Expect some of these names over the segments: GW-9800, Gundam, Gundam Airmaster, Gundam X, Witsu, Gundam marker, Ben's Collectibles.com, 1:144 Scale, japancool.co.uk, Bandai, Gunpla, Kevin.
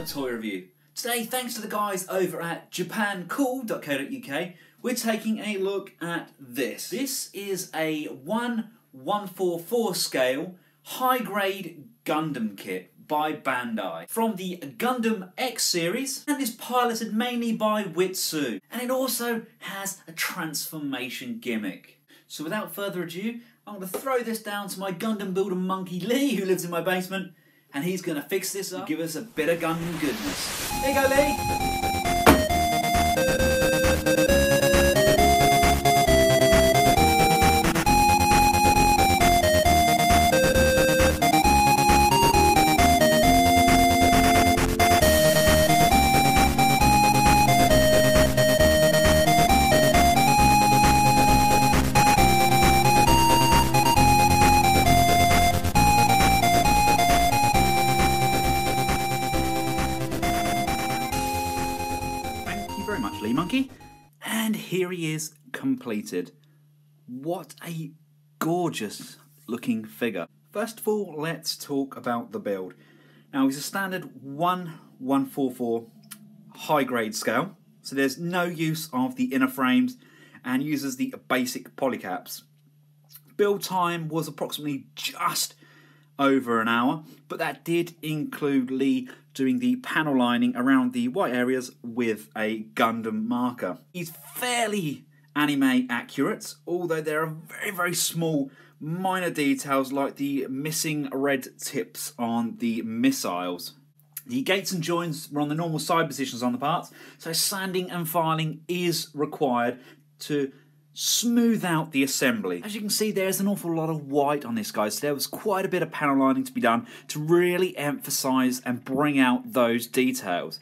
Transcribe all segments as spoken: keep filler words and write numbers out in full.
another toy review. Today, thanks to the guys over at japan cool dot co dot U K, we're taking a look at this. This is a one one four four scale high-grade Gundam kit by Bandai from the Gundam X series, and is piloted mainly by Witsu, and it also has a transformation gimmick. So without further ado, I'm going to throw this down to my Gundam builder monkey Lee, who lives in my basement, and he's going to fix this up and give us a bit of Gundam goodness. There you go, Lee! Monkey, and here he is completed. What a gorgeous looking figure. First of all, let's talk about the build. Now, he's a standard one one four four high grade scale, so there's no use of the inner frames and uses the basic polycaps. Build time was approximately just over an hour, but that did include Lee doing the panel lining around the white areas with a Gundam marker. He's fairly anime accurate, although there are very, very small minor details like the missing red tips on the missiles. The gates and joins were on the normal side positions on the parts, so sanding and filing is required to smooth out the assembly. As you can see, there's an awful lot of white on this guy, so there was quite a bit of panel lining to be done to really emphasize and bring out those details.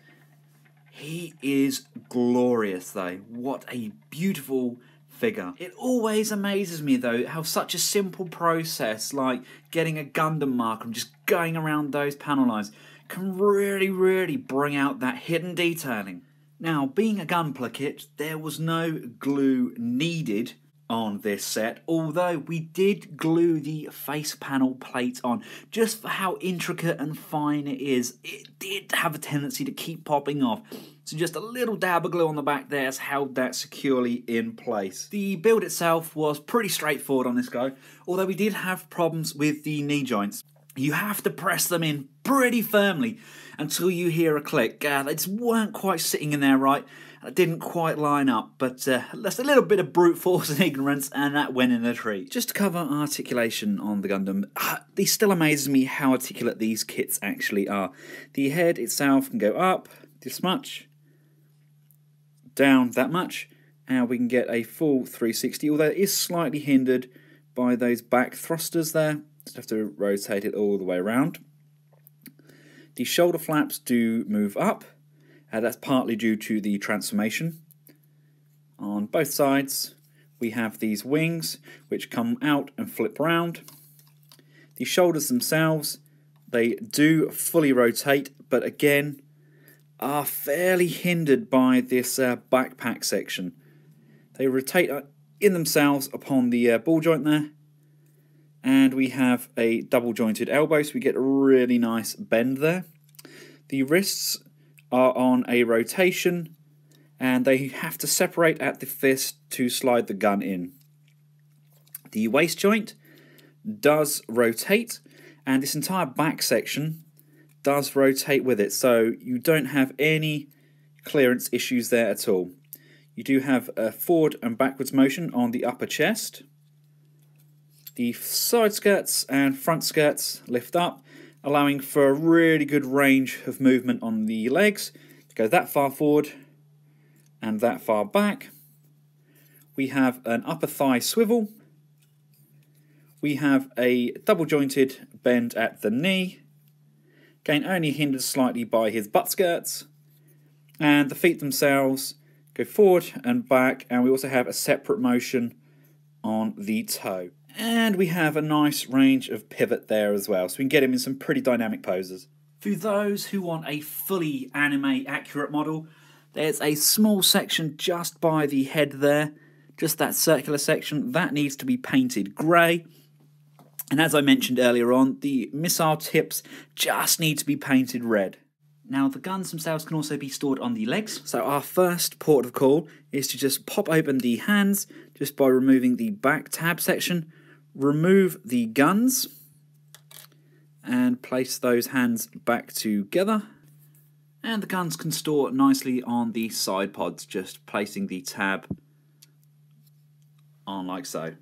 He is glorious though. What a beautiful figure. It always amazes me though how such a simple process like getting a Gundam marker and just going around those panel lines can really, really bring out that hidden detailing. Now, being a Gunpla kit, there was no glue needed on this set, although we did glue the face panel plate on. Just for how intricate and fine it is, it did have a tendency to keep popping off. So just a little dab of glue on the back there has held that securely in place. The build itself was pretty straightforward on this guy, although we did have problems with the knee joints. You have to press them in pretty firmly until you hear a click. Uh, they just weren't quite sitting in there right. It didn't quite line up, but uh, that's a little bit of brute force and ignorance, and that went in a treat. Just to cover articulation on the Gundam, uh, it still amazes me how articulate these kits actually are. The head itself can go up this much, down that much, and we can get a full three sixty, although it is slightly hindered by those back thrusters there. Just have to rotate it all the way around. The shoulder flaps do move up, and that's partly due to the transformation. On both sides we have these wings which come out and flip round. The shoulders themselves, they do fully rotate, but again are fairly hindered by this uh, backpack section. They rotate in themselves upon the uh, ball joint there. And we have a double jointed elbow, so we get a really nice bend there. The wrists are on a rotation, and they have to separate at the fist to slide the gun in. The waist joint does rotate, and this entire back section does rotate with it, so you don't have any clearance issues there at all. You do have a forward and backwards motion on the upper chest. The side skirts and front skirts lift up, allowing for a really good range of movement on the legs. Go that far forward and that far back. We have an upper thigh swivel. We have a double jointed bend at the knee. Again, only hindered slightly by his butt skirts. And the feet themselves go forward and back, and we also have a separate motion on the toe. And we have a nice range of pivot there as well, so we can get him in some pretty dynamic poses. For those who want a fully anime accurate model, there's a small section just by the head there, just that circular section, that needs to be painted grey. And as I mentioned earlier on, the missile tips just need to be painted red. Now the guns themselves can also be stored on the legs. So our first port of call is to just pop open the hands just by removing the back tab section, remove the guns and place those hands back together. And the guns can store nicely on the side pods, just placing the tab on like so.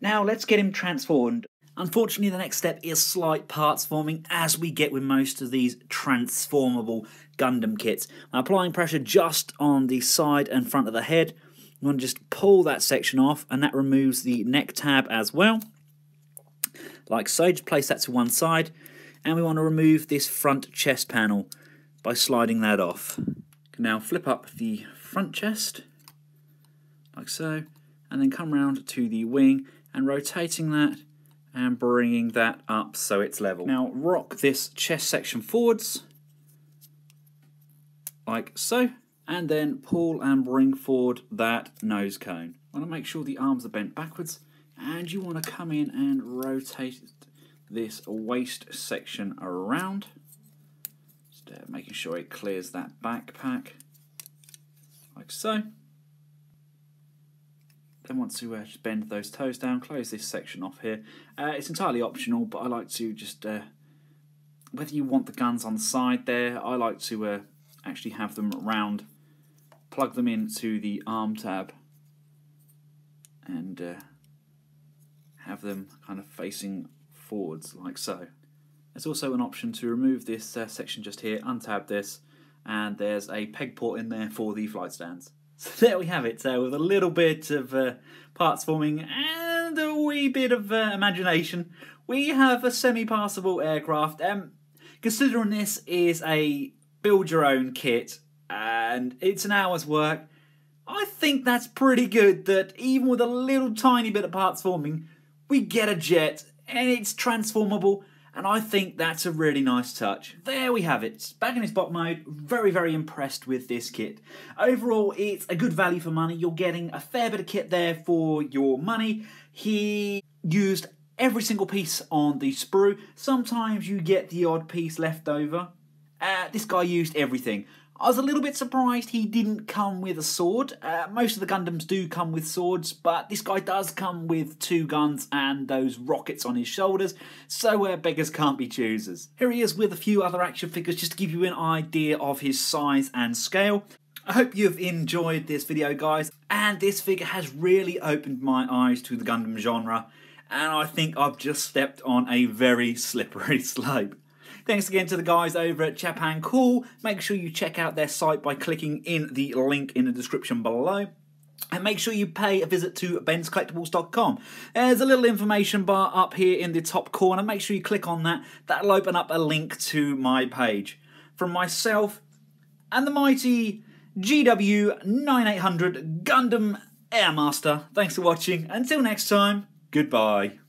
Now let's get him transformed. Unfortunately, the next step is slight parts forming, as we get with most of these transformable Gundam kits. Now, applying pressure just on the side and front of the head, you want to just pull that section off, and that removes the neck tab as well. Like so, just place that to one side, and we want to remove this front chest panel by sliding that off. Can now flip up the front chest, like so, and then come round to the wing and rotating that and bringing that up so it's level. Now rock this chest section forwards, like so, and then pull and bring forward that nose cone. Want to make sure the arms are bent backwards, and you want to come in and rotate this waist section around, just uh, making sure it clears that backpack, like so. Then want to uh, just bend those toes down, close this section off here. Uh, it's entirely optional, but I like to just, uh, whether you want the guns on the side there, I like to uh, actually have them round, plug them into the arm tab, and uh, have them kind of facing forwards like so. There's also an option to remove this uh, section just here, untab this, and there's a peg port in there for the flight stands. So there we have it, uh, with a little bit of uh, parts forming and a wee bit of uh, imagination, we have a semi-passable aircraft. Um, considering this is a build-your-own kit and it's an hour's work, I think that's pretty good that even with a little tiny bit of parts forming, we get a jet and it's transformable. And I think that's a really nice touch. There we have it, back in its box mode, very, very impressed with this kit. Overall, it's a good value for money. You're getting a fair bit of kit there for your money. He used every single piece on the sprue. Sometimes you get the odd piece left over. Uh, this guy used everything. I was a little bit surprised he didn't come with a sword. Uh, most of the Gundams do come with swords, but this guy does come with two guns and those rockets on his shoulders, so uh, beggars can't be choosers. Here he is with a few other action figures just to give you an idea of his size and scale. I hope you've enjoyed this video, guys, and this figure has really opened my eyes to the Gundam genre, and I think I've just stepped on a very slippery slope. Thanks again to the guys over at Japan Cool. Make sure you check out their site by clicking in the link in the description below. And make sure you pay a visit to Ben's Collectibles dot com. There's a little information bar up here in the top corner. Make sure you click on that. That'll open up a link to my page. From myself and the mighty G W ninety-eight hundred Gundam Airmaster, thanks for watching. Until next time, goodbye.